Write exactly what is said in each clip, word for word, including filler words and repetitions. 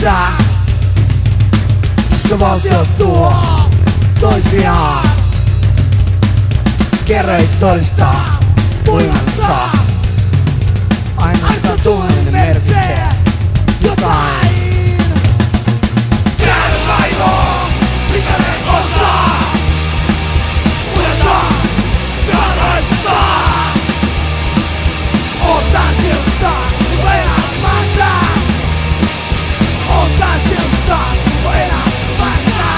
Sag, somos de Ottawa, Rusia. Guerra y Tolsta, Bulmanza. Eine Statue in der Mitte, Jotain. Germaibo, primera cosa. Uneta, guerra está. Otan Tolsta, buena masa. Otan Tolsta, buena masa.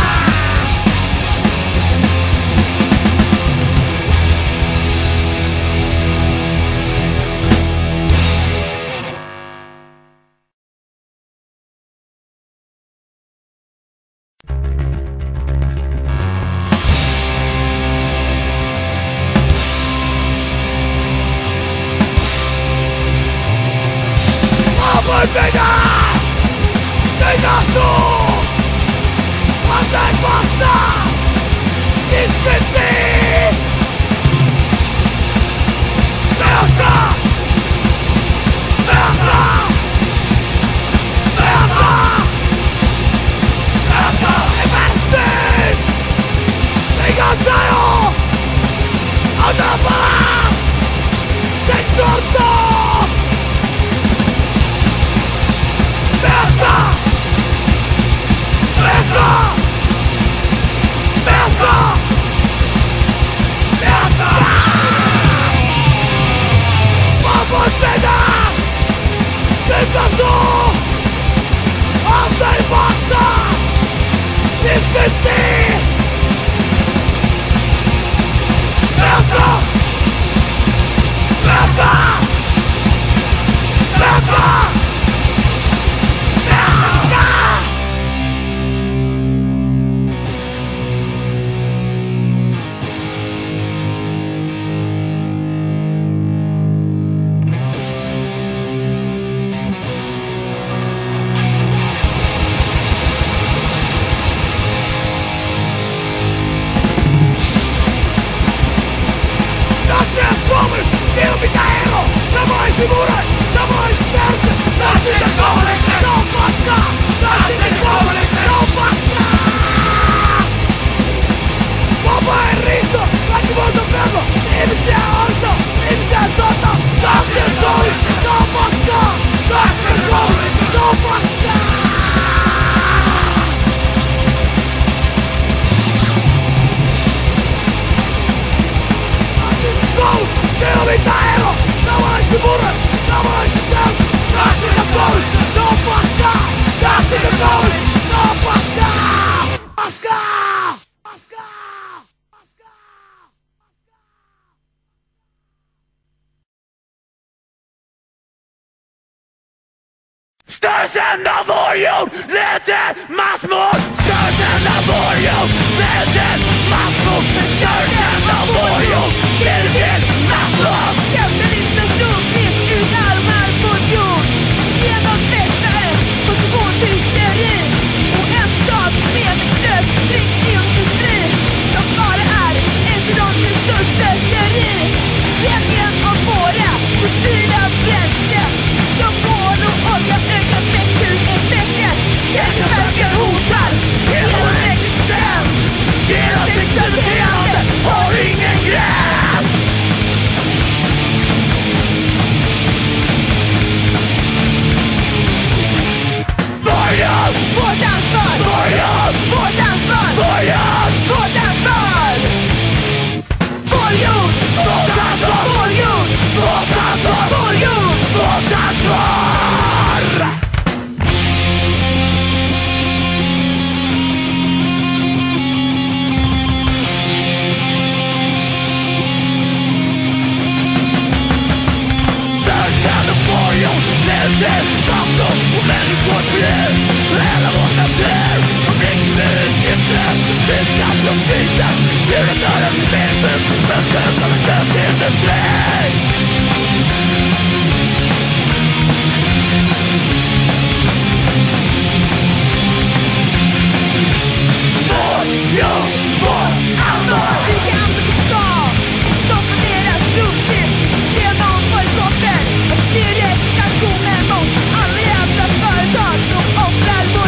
Direkt aktioner mot alla jävla företag som offrar.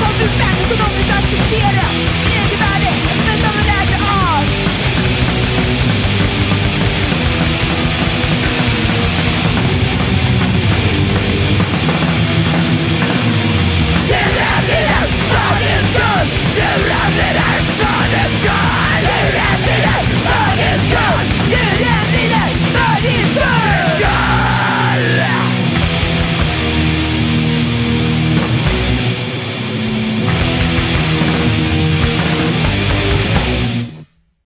Kom du sen så de vill acceptera.